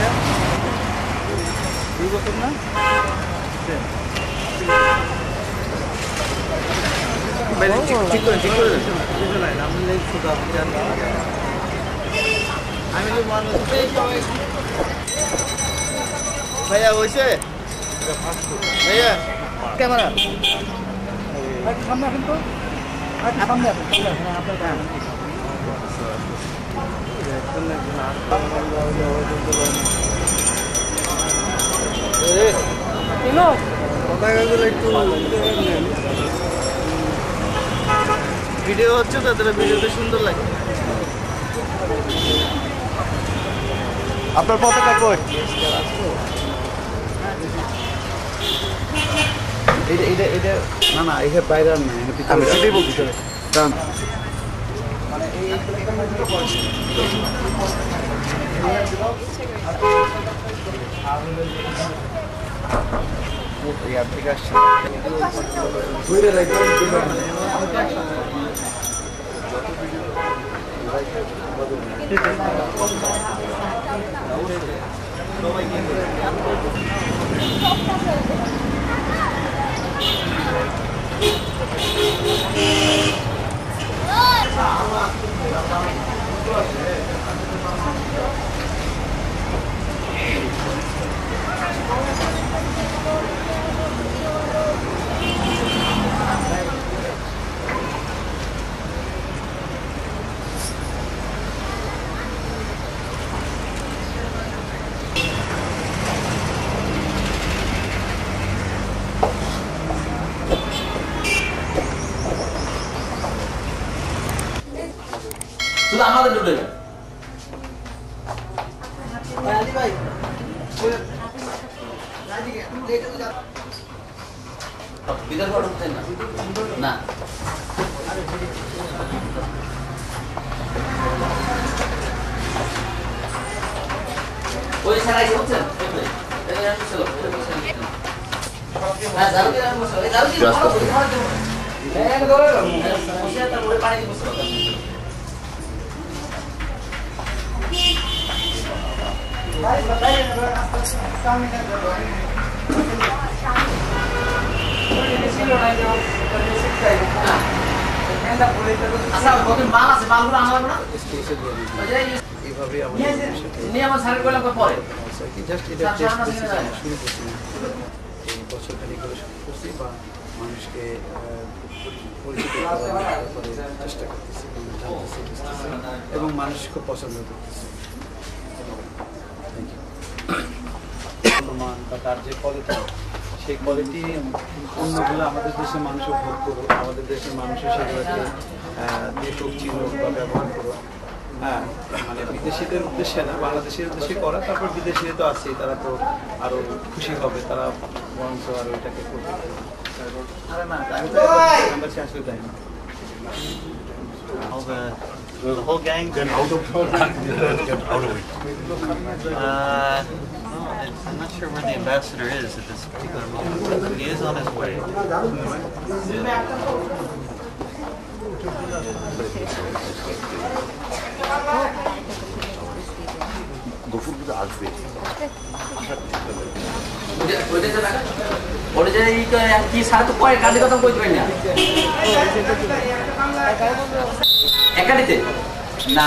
আপনার পতাকা কই? না না, এখানে বাইরে না, আমি সেটাই বলছি। এবং মানুষ খুব পছন্দ করতেছে বা তার যে কোয়ালিটি, সেই কোয়ালিটি অন্যগুলো আমাদের দেশের মানুষ ভোগ করুক, আমাদের দেশের মানুষও সেগুলোকে দেখুক, চিনুক বা ব্যবহার করুক। হ্যাঁ, মানে বিদেশিদের উদ্দেশ্যে না, বাংলাদেশের উদ্দেশ্যে করা। তারপর বিদেশি তো আছেই, তারা তো আরও খুশি হবে, তারা বরঞ্চ আরও এটাকে করতে পারে। আসলে তাই না, the whole gang got out of it. I'm not sure where the ambassador is at this particular moment. He is on his way. একাডিতে না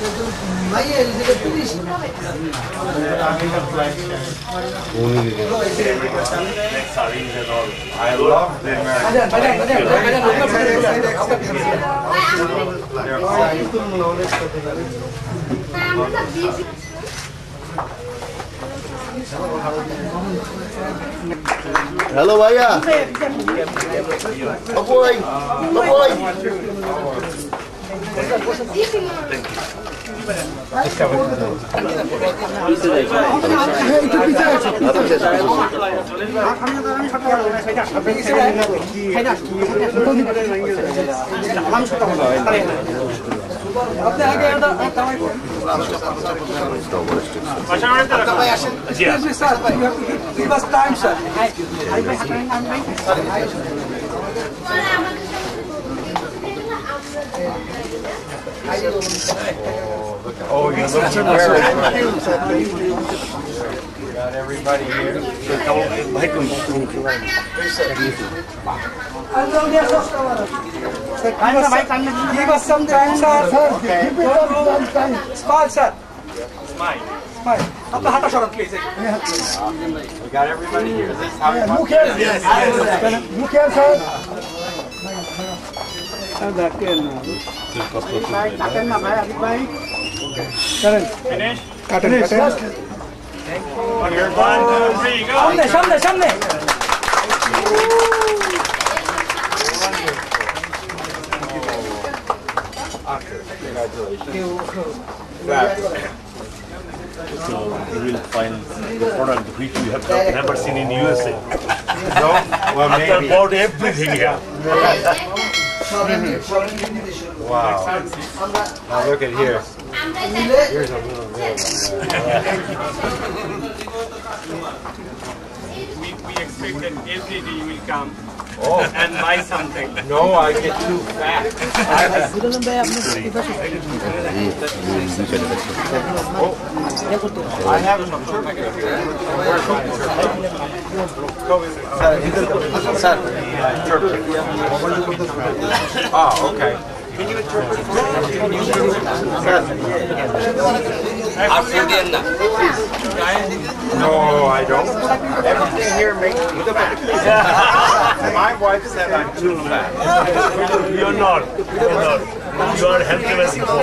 I love them. Hello, Aya. Oh boy. Give us time, sir. Oh, you look nervous. Got everybody here. Give us some time, sir. Give us some time. Smile, sir. Smile. Please. We got everybody here. This is how you want. Yes. Congratulations. So you will find the product which you have never seen in USA. No? Well, after maybe. Bought everything here. Wow. Now look at here. Here's a little real one. We expect that every day you will come. Oh. And buy something. No, I get too fat. I have some turkey. Oh, okay. Can you interpret? No, I don't. Everything here makes me fat. My wife said I'm too fat. You're not. You're not. You are healthy as you are. No,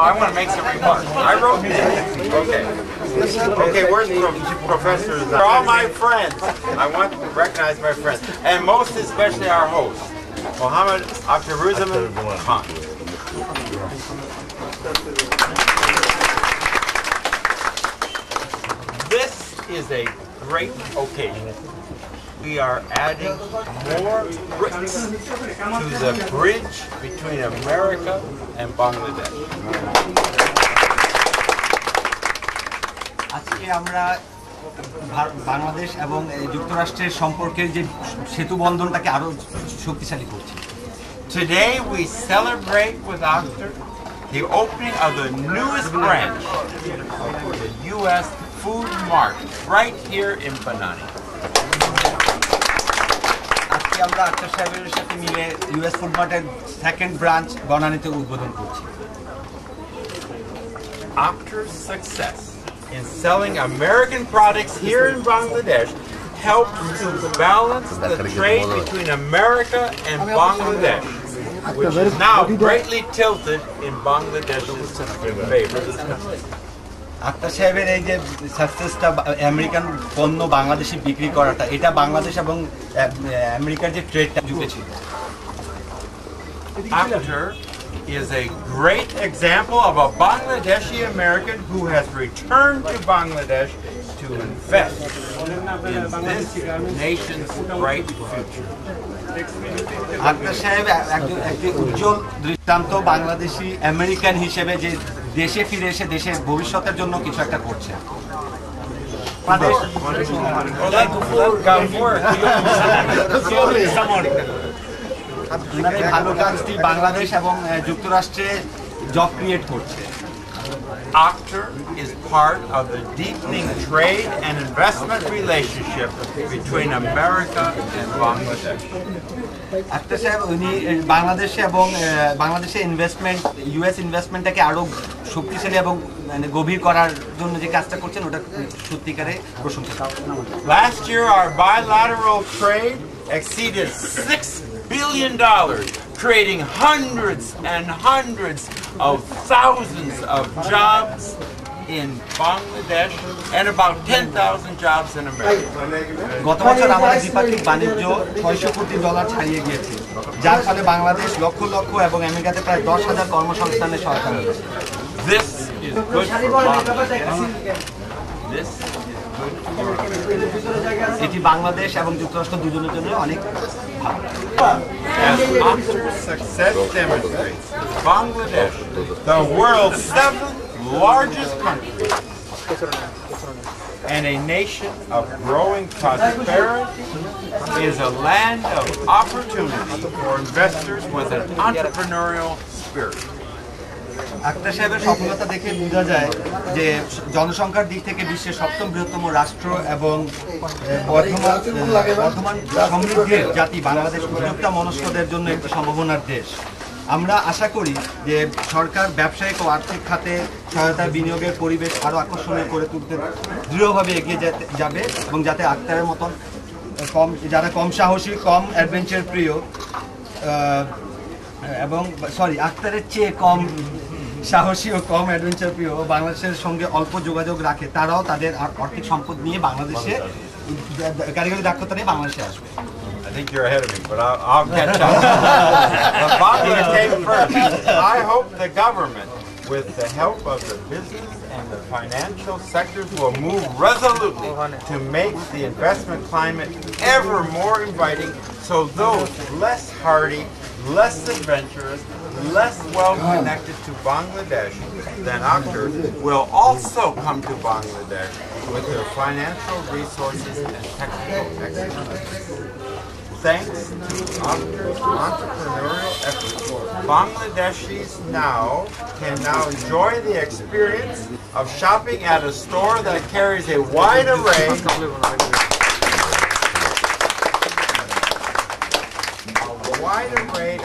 I want to make some remarks. I wrote this. Okay, where's professors? They're all my friends. I want to recognize my friends. And most especially our host, Mohammed Abdur Ruzam Khan. This is a great occasion. We are adding more bricks to the bridge between America and Bangladesh. আজকে আমরা বাংলাদেশ এবং যুক্তরাষ্ট্রের সম্পর্কের যে সেতু বন্ধনটাকে আরো শক্তিশালী করছি। Today we celebrate with Aktar the opening of the newest branch of the US Food Mart right here in Banani. আজকে আমরা আক্তার সাহেবের সাথে মিলে US Food Martের second branch বানানিতে উদ্বোধন করছি। Aktar's success in selling American products here in Bangladesh helps to balance the trade between America and Bangladesh, which is now greatly tilted in Bangladesh's favor. Aktar Saheber ei je success ta American ponno Bangladeshe bikri kora ta eta Bangladesh ebong Americar je trade ta jute chilo. Aktar is a great example of a Bangladeshi American who has returned to Bangladesh to invest in this nation's bright future. Aktar Saheb ekjon ujjol drittanto Bangladeshi American হিসেবে যে দেশে ফিরে এসে দেশের ভবিষ্যতের জন্য কিছু একটা করছে। আপনারা ভালো কাজটি বাংলাদেশ এবং যুক্তরাষ্ট্রে জব ক্রিয়েট করছে। Aktar is part of the deepening trade and investment relationship between America and Bangladesh. Aktar sahab uni Bangladesh ebong Bangladesh investment US investment take aro শক্তিশালী এবং মানে গভীর করার জন্য যে কাজটা করছেন ওটা সত্যিকারে প্রশংসা। Last year our bilateral trade exceeded $6 billion, creating hundreds and hundreds of thousands of jobs in Bangladesh and about 10,000 jobs in America. গত বছর আমাদের দ্বিপাক্ষিক বাণিজ্য $600 কোটি ছাড়িয়ে গিয়েছে, যার ফলে বাংলাদেশ লক্ষ লক্ষ এবং আমেরিকাতে প্রায় 10,000 কর্মসংস্থানের সহায়তা পেয়েছে। This is good for Bangladesh. This is good for Bangladesh. Eti Bangladesh ebong Jukrashto dujoner jonno onek bhalo. After success demonstrates, Bangladesh, the world's 7th largest country, and a nation of growing prosperity, is a land of opportunity for investors with an entrepreneurial spirit. Akter সাহেবের সফলতা দেখে বোঝা যায় যে জনসংখ্যার দিক থেকে বিশ্বের 7ম বৃহত্তম রাষ্ট্র এবং বর্তমান সমৃদ্ধির জাতি বাংলাদেশ উদ্যোক্তা মনস্কদের জন্য একটি সম্ভাবনার দেশ। আমরা আশা করি যে সরকার ব্যবসায়িক ও আর্থিক খাতে সহায়তা বিনিয়োগের পরিবেশ আরও আকর্ষণীয় করে তুলতে দৃঢ়ভাবে এগিয়ে যাবে এবং যাতে আক্তারের মতন কম যারা কম সাহসী কম অ্যাডভেঞ্চার প্রিয় এবং আক্তারের চেয়ে কম সাহসী ও কম অ্যাডভেঞ্চার প্রিয় বাংলাদেশের সঙ্গে অল্প যোগাযোগ রাখে তারাও তাদের আর্থিক সম্পদ নিয়ে বাংলাদেশে কারিগরি দক্ষতা নিয়ে বাংলাদেশে আসবে। I think you're ahead of me, but I'll catch up. The Bangladesh came first. I hope the government, with the help of the business and the financial sectors, will move resolutely to make the investment climate ever more inviting, so those less hardy, less adventurous, less well-connected to Bangladesh than Aktar will also come to Bangladesh with their financial resources and technical expertise. Thanks to Aktar's entrepreneurial efforts, Bangladeshis can now enjoy the experience of shopping at a store that carries a wide array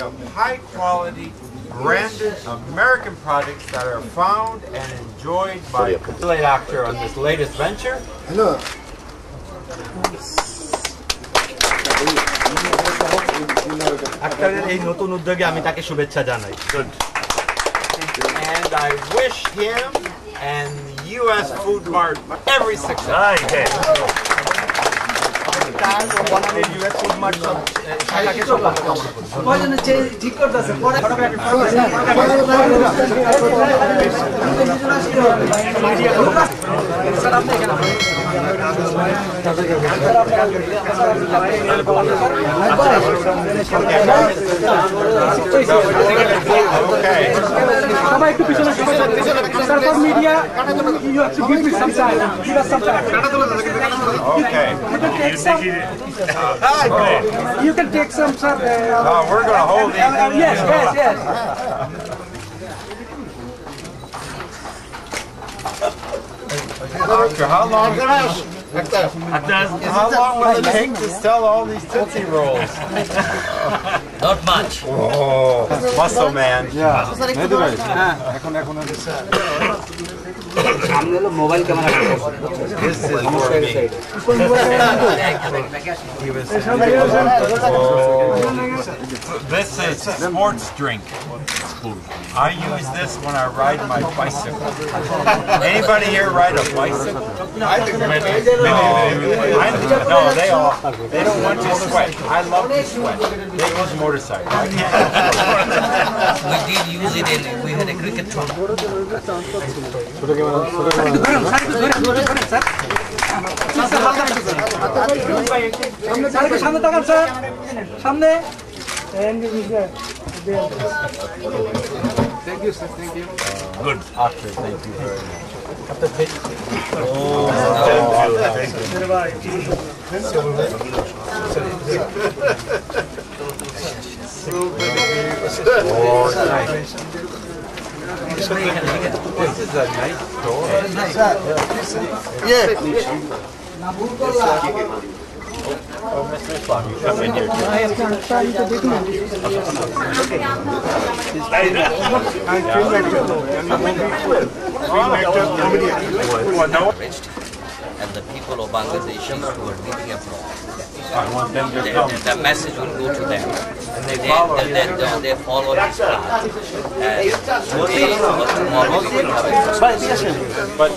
of high-quality, branded American products that are found and enjoyed by Aktar on this latest venture. Hello. Good. And I wish him and the US Food Mart every success. Okay. You can take some, sir. No, we're going to hold these. Yes. How long? How long will it take to sell all these Tootsie Rolls? Not much. Oh, muscle man. Yeah. This is for me. This is sports drink. I use this when I ride my bicycle. Anybody here ride a bicycle? I think maybe. No, they don't want to sweat. I love to sweat. They use motorcycles. We did use it in, we had a cricket tournament. Thank you, sir. Thank you. Good. After, thank you very much. After, thank you. Oh, thank you. This is a nice store. Yeah. Oh, Mr. Islam, you come in here too. I am trying to do and the people of Bangladesh who are living abroad, the message will go to them. They follow this plan. But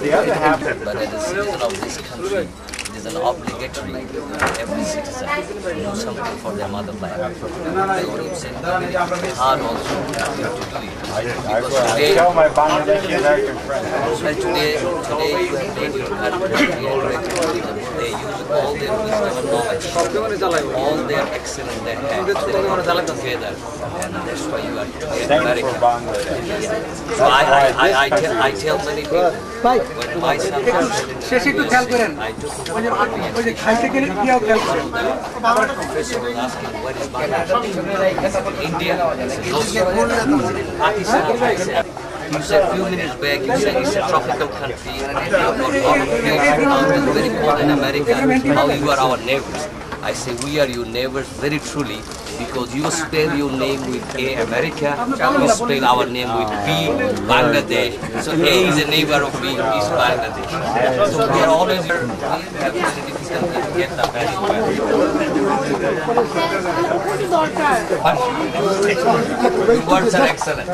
the other half, but at the citizen of this country, it is an obligatory every citizen to do something for their motherland. It's hard also to do it. Because today, you have made your country they use all their wisdom and knowledge, all their excellence they have, they together, and that's why you are today American. So I tell many people, when my son I professor was asking, what is Bangladesh? India, Pakistan. You said a few minutes back, you said it's a tropical country, and you very cold in America, how you are our neighbors. I say we are your neighbors very truly, because you spell your name with A, America, we spell our name with B, Bangladesh. So A is a neighbor of B, is Bangladesh. So we are always here, we have very difficulty to get the best. Words are excellent.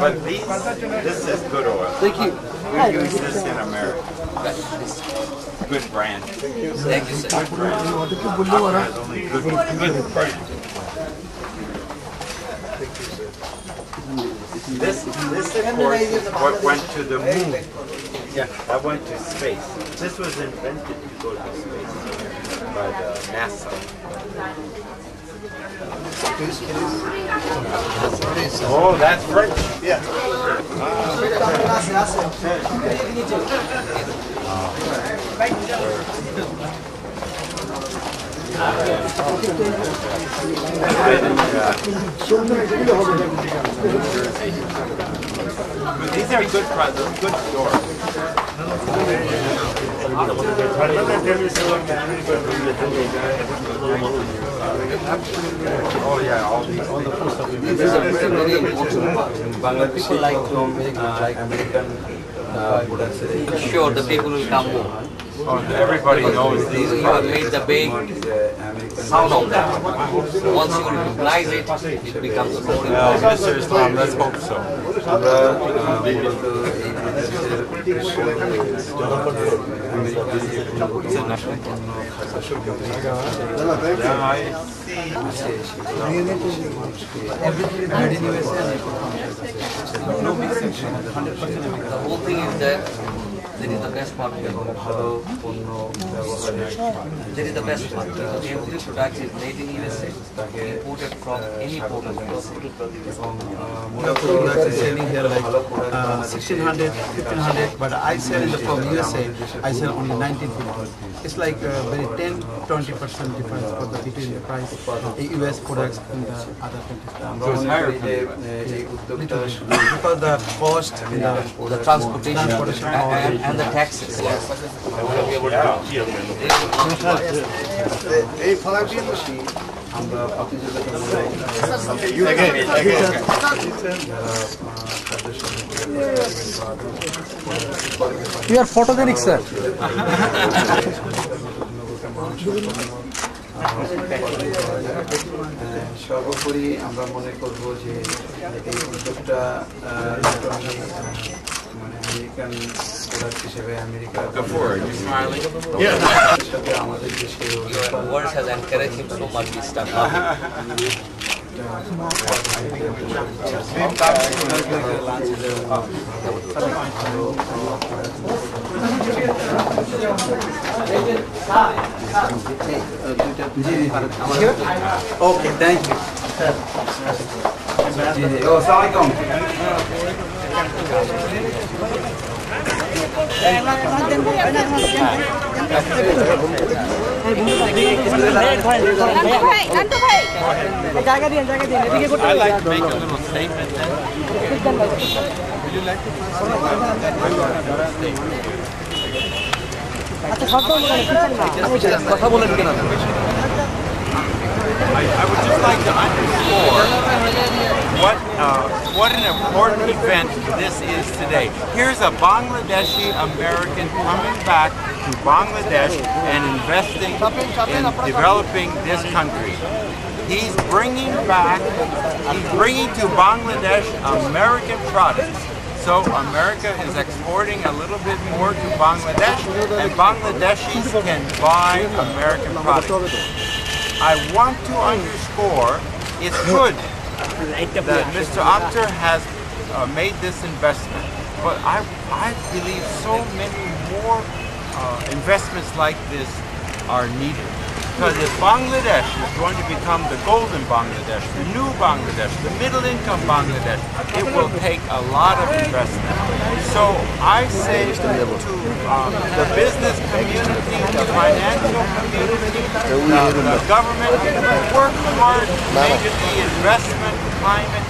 But this is good oil. Thank you. We use this in America. Good brand. Thank you, sir. Good brand. Good brand. Thank you, sir. This of course is what went to the moon. Yeah, that went to space. This was invented to go to space by the NASA. Oh, that's French. Yeah. These are good products, good stores. Oh yeah, all the food stuff. This is a very important part. People like American food. Sure, the people will come more. Oh, everybody knows these. You have made the big sound of that. Once you recognize it, it becomes more important. Mr. Islam, let's hope so. The whole thing is that that is the best part. That is the best part. Every product is made in USA, imported from any port of USA. The products are selling here like 1600, 1500, but I sell in the from USA, I sell only 1950. It's like very 10-20% difference for the between the price of the US products and the other countries. So it's higher because the cost and the transportation. And the taxes. Yes. You are photogenic, sir. Before, are you smiling? Yeah. Your words has encouraged him so much this stuff. Okay, thank you. Assalamualaikum. I like to make a little statement then. Would you like to pass I would just like to underscore what an important event this is today. Here's a Bangladeshi American coming back to Bangladesh and investing in developing this country. He's bringing to Bangladesh American products. So America is exporting a little bit more to Bangladesh, and Bangladeshis can buy American products. I want to underscore it's good that Mr. Aktar has made this investment, but I believe so many more investments like this are needed. Because if Bangladesh is going to become the golden Bangladesh, the new Bangladesh, the middle-income Bangladesh, it will take a lot of investment. So I say to the business community, the financial community, the government, work hard to make the investment climate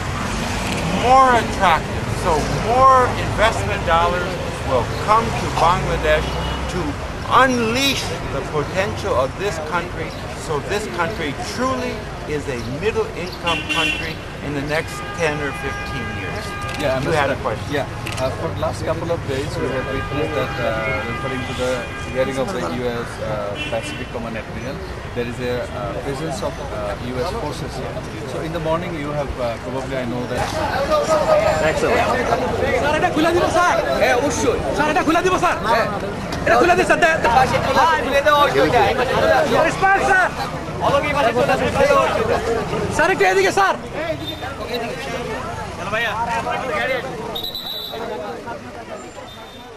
more attractive. So more investment dollars will come to Bangladesh to unleash the potential of this country, so this country truly is a middle-income country in the next 10 or 15 years. Yeah, you had a question. Yeah, for the last couple of days we have witnessed that referring to the hearing of the US Pacific Command Admiral, there is a presence of US forces here. So in the morning you have probably, I know that. Excellent. Sir,